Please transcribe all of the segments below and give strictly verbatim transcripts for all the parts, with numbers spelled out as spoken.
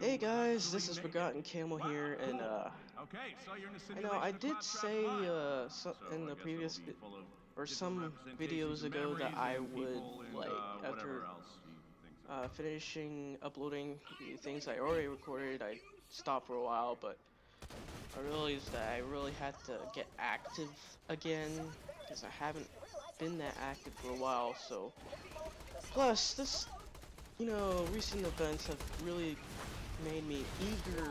Hey guys, this is Forgotten Camel here, and uh, I know I did say uh, so in the previous or some videos ago that I would like after uh, finishing uploading the things I already recorded, I stopped for a while, but I realized that I really had to get active again because I haven't been that active for a while. So plus this, you know, recent events have really made me eager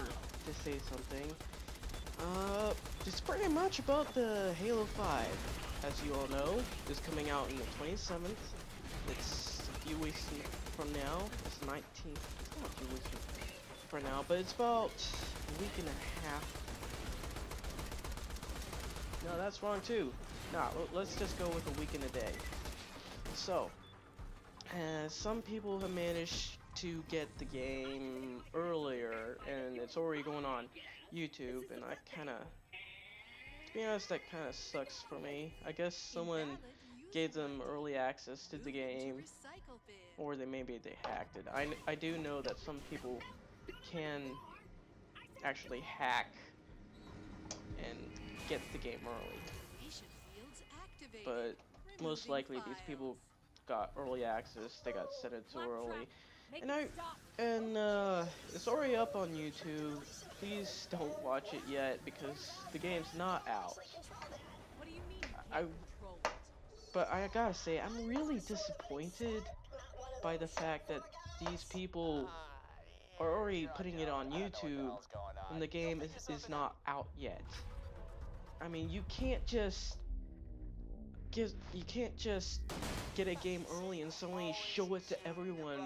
to say something. Uh, it's pretty much about the Halo five. As you all know, it's coming out on the twenty-seventh. It's a few weeks from now. It's the nineteenth. It's not a few weeks from now, but it's about a week and a half. No, that's wrong too. Nah, let's just go with a week and a day. So, uh, some people have managed to get the game earlier, and it's already going on YouTube, and I kind of, to be honest, that kind of sucks for me. I guess someone gave them early access to the game, or they maybe they hacked it. I, I do know that some people can actually hack and get the game early, but most likely these people got early access, they got set it too early. And I, and uh, it's already up on YouTube. Please don't watch it yet because the game's not out. I, but I gotta say, I'm really disappointed by the fact that these people are already putting it on YouTube and the game is, is not out yet. I mean, you can't just get, you can't just get a game early and suddenly show it to everyone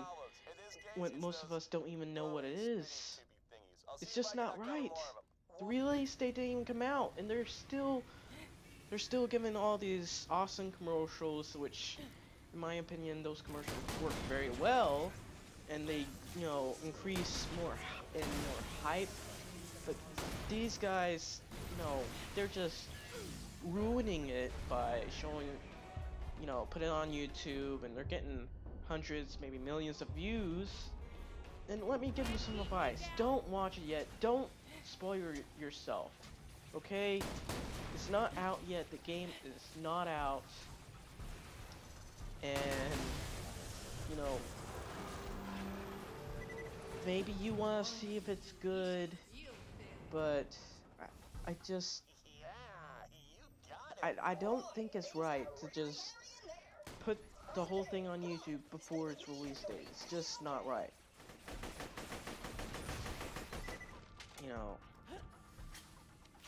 when most of us don't even know what it is. It's just not right. The release date didn't even come out, and they're still they're still giving all these awesome commercials, which, in my opinion, those commercials work very well, and they, you know, increase more and more hype. But these guys, you know, they're just ruining it by showing, you know, put it on YouTube, and they're getting hundreds, maybe millions of views. And let me give you some advice. Don't watch it yet. Don't spoil your, yourself. Okay? It's not out yet. The game is not out. And, you know, maybe you want to see if it's good, but I, I just, I, I don't think it's right to just put the whole thing on YouTube before its release date. It's just not right. You know,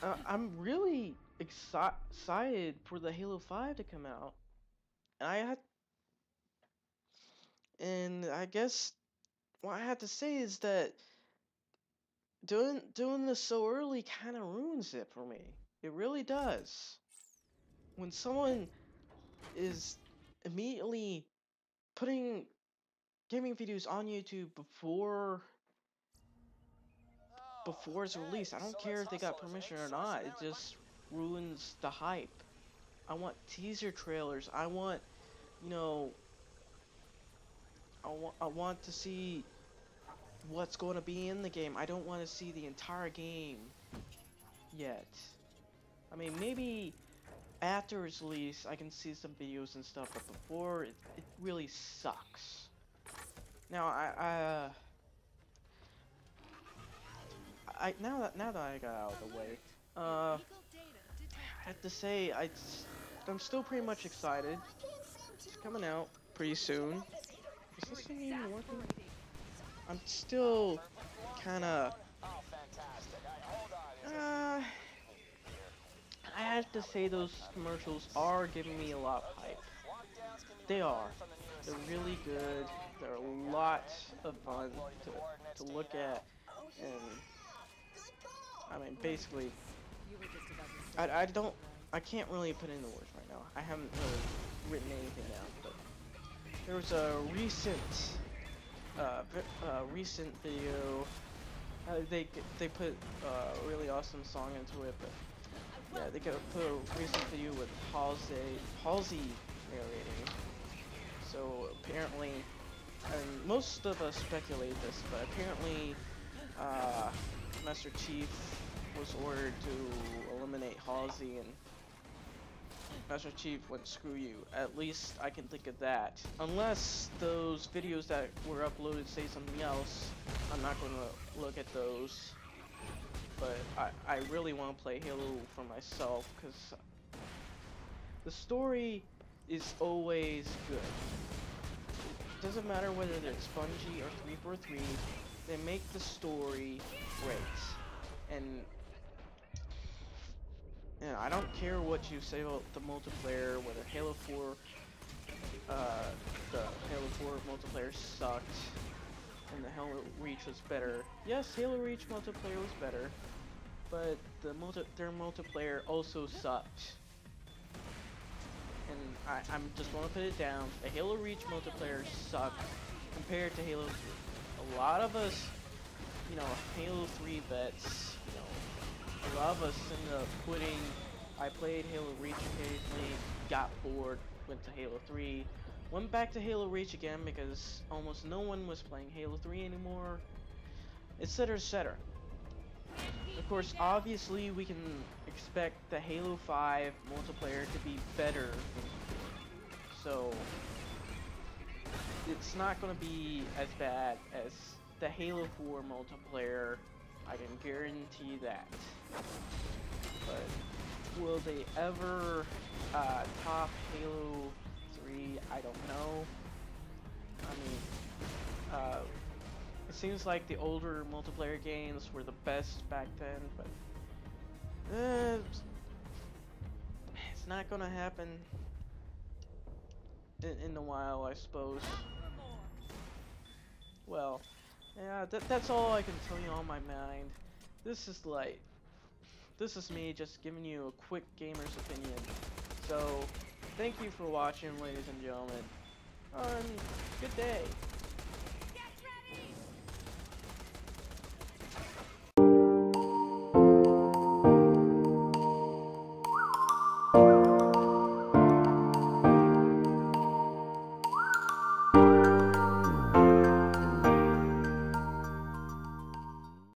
uh, I'm really exci excited for the Halo five to come out, and I had, and I guess what I have to say is that doing doing this so early kind of ruins it for me. It really does. When someone is immediately putting gaming videos on YouTube before before it's released, I don't care if they got permission or not. It just ruins the hype. I want teaser trailers. I want, you know, I want I want to see what's going to be in the game. I don't want to see the entire game yet. I mean, maybe after its release, I can see some videos and stuff, but before, it, it really sucks. Now, I, I, uh, I, now that, now that I got out of the way, uh, I have to say, I, I'm still pretty much excited. It's coming out pretty soon. Is this thing even working? I'm still kinda, uh, I have to say those commercials are giving me a lot of hype. They are. They're really good. They're a lot of fun to, to look at. And I mean, basically, I, I don't, I can't really put in the words right now. I haven't really written anything down, but there was a recent, uh, uh recent video. Uh, they they put uh, a really awesome song into it, but. Yeah, they got to put a recent video with Halsey, Halsey narrating. So apparently, and most of us speculate this, but apparently uh, Master Chief was ordered to eliminate Halsey, and Master Chief went, screw you. At least I can think of that. Unless those videos that were uploaded say something else, I'm not going to look at those. But I, I really want to play Halo for myself, because the story is always good. It doesn't matter whether it's Bungie or three forty-three, they make the story great. And, and I don't care what you say about the multiplayer, whether Halo four, uh, the Halo four multiplayer sucked, and the Halo Reach was better. Yes, Halo Reach multiplayer was better, but the multi their multiplayer also sucked. And I I'm just want to put it down. The Halo Reach multiplayer sucked compared to Halo three. A lot of us, you know, Halo three vets, you know, a lot of us ended up quitting. I played Halo Reach occasionally, got bored, went to Halo three. Went back to Halo Reach again because almost no one was playing Halo three anymore, etc, et cetera. Of course, obviously we can expect the Halo five multiplayer to be better than four. So it's not going to be as bad as the Halo four multiplayer, I can guarantee that. But will they ever uh, top Halo three, I don't know. I mean, uh, it seems like the older multiplayer games were the best back then, but uh, it's not gonna happen in, in a while, I suppose. Well, yeah, that, that's all I can tell you on my mind. This is Light. This is me just giving you a quick gamer's opinion. So, thank you for watching, ladies and gentlemen, and um, good day.